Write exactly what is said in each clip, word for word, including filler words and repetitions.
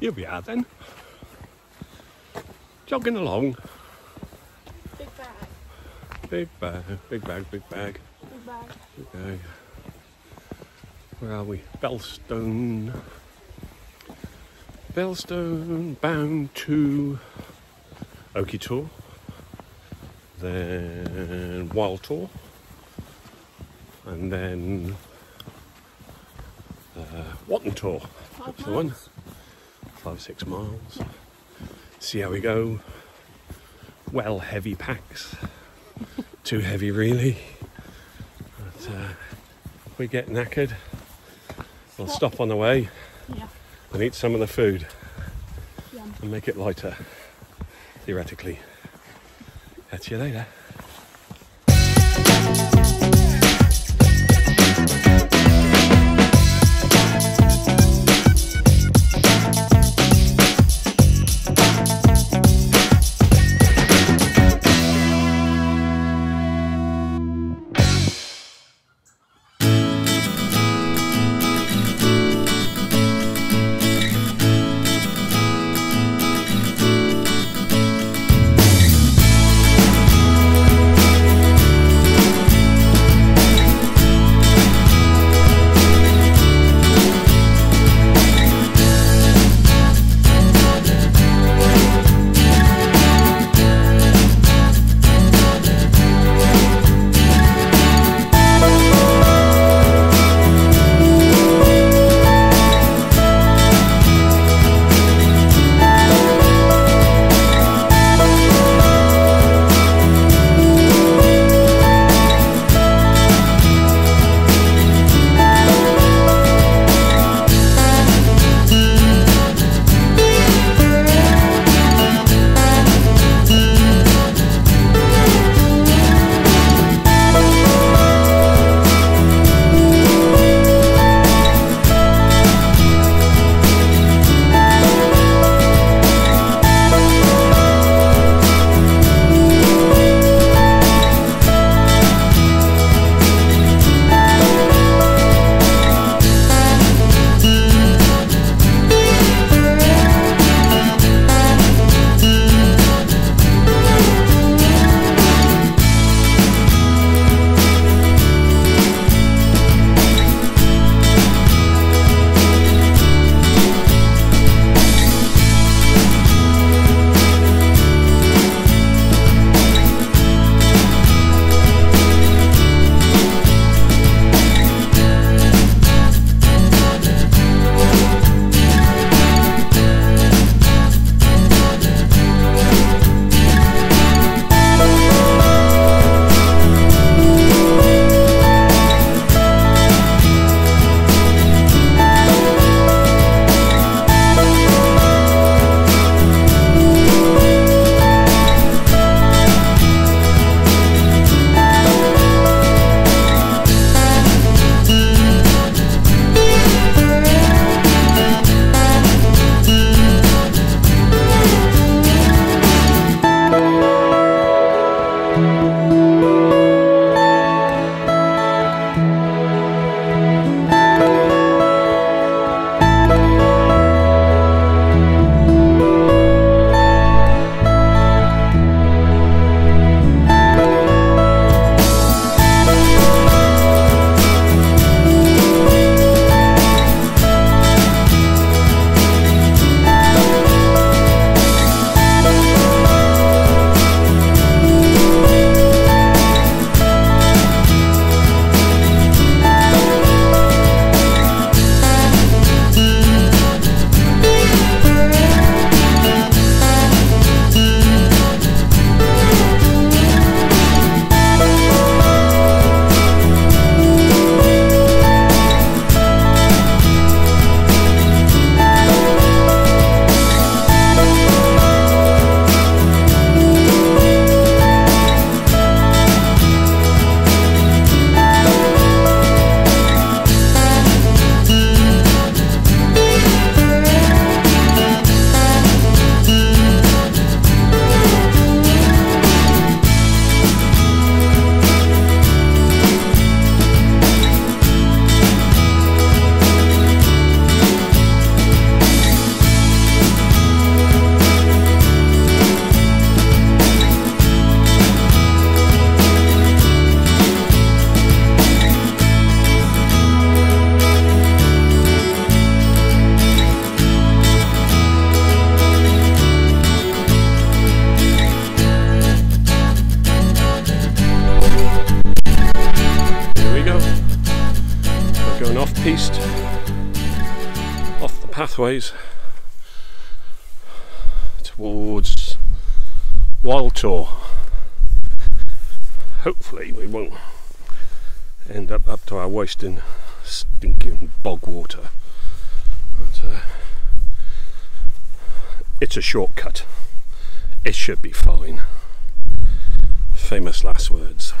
Here we are then, jogging along. Big bag. Big bag, big bag, big bag. Big bag. Big bag. Where are we? Belstone. Belstone bound to Oke Tor, then Wild Tor, and then uh, Watern Tor. That's the one. Five, six miles. Yeah. See how we go. Well, heavy packs. Too heavy, really. But, uh, if we get knackered, we'll stop, stop on the way yeah. and eat some of the food yeah. and make it lighter, theoretically. Catch you later. off-piste, off the pathways towards Wild Tor. Hopefully we won't end up up to our waist in stinking bog water, but uh, it's a shortcut. It should be fine. Famous last words.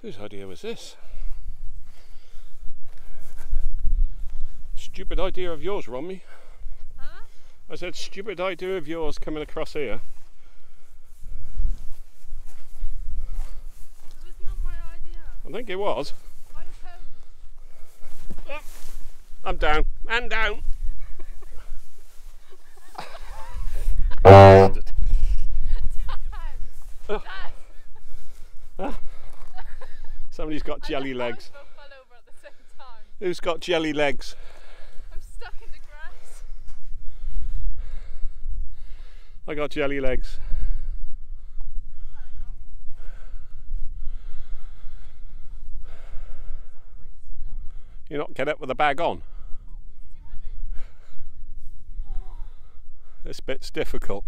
Whose idea was this? Stupid idea of yours, Romi. Huh? I said stupid idea of yours coming across here. It was not my idea. I think it was. I oppose. Oh, I'm down. I'm down. Dad. Oh. Dad. Huh? Somebody's got jelly legs. Both fell over at the same time. Who's got jelly legs? I'm stuck in the grass. I got jelly legs. You're not get up with a bag on. Oh, oh. This bit's difficult.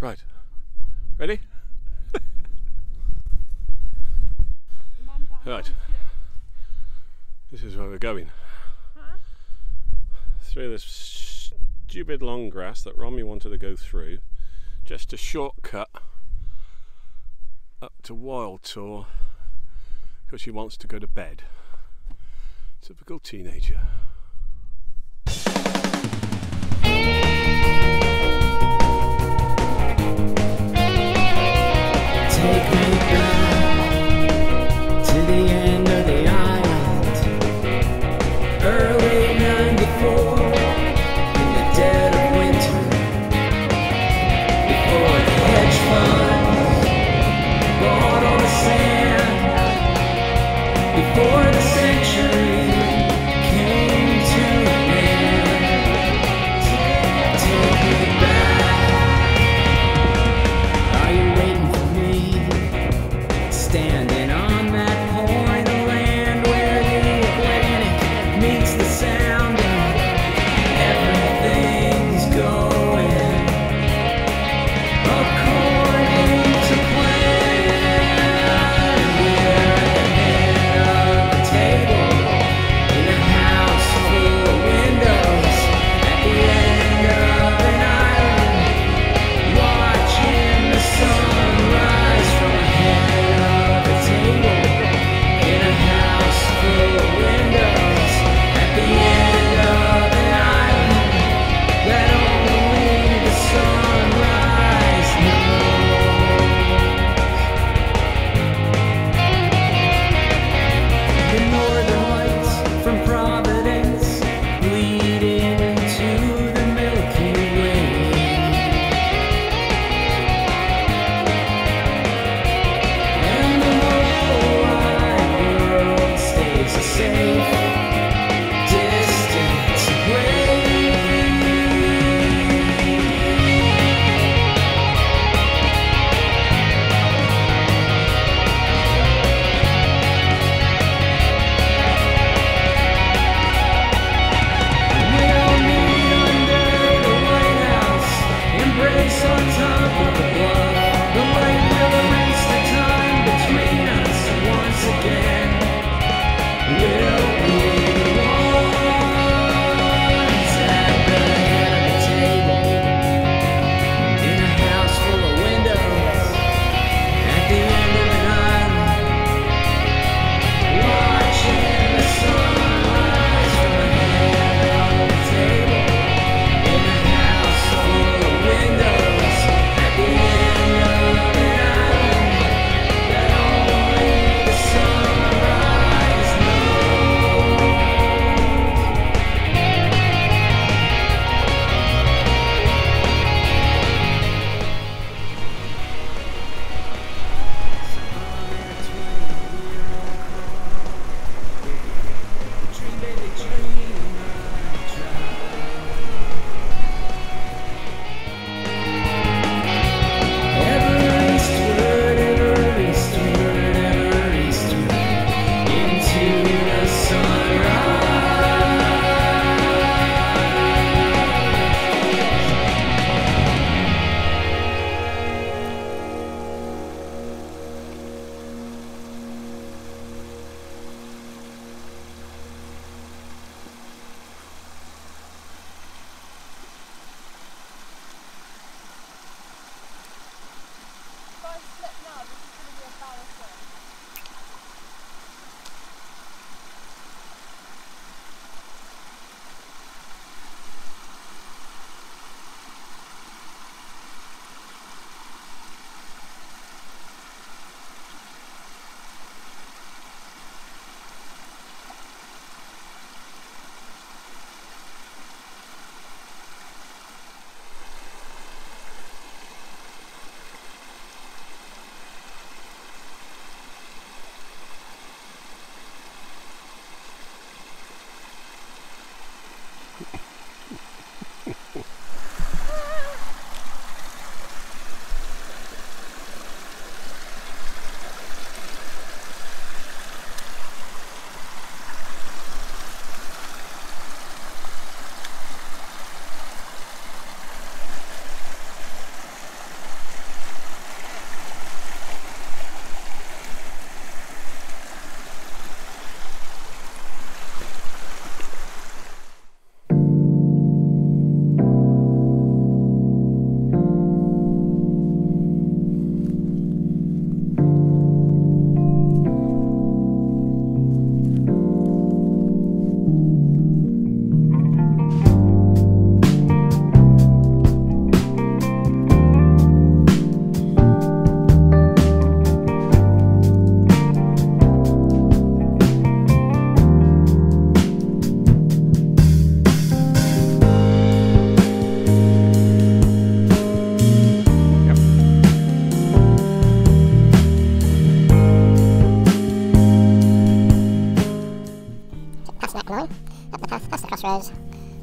Right. Ready? Right. This is where we're going. Huh? Through this stupid long grass that Romi wanted to go through, just a shortcut up to Wild Tor because she wants to go to bed. Typical teenager. Before the century came.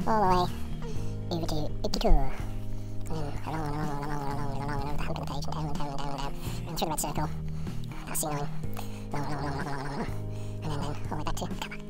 All the way over to Oke Tor. And along and along and along and along and along and along and over the hump of the page and down and down and down and down and through the red circle. That's C nine. Long, long, long, long, long, long, long, and then then all the way back to the car park.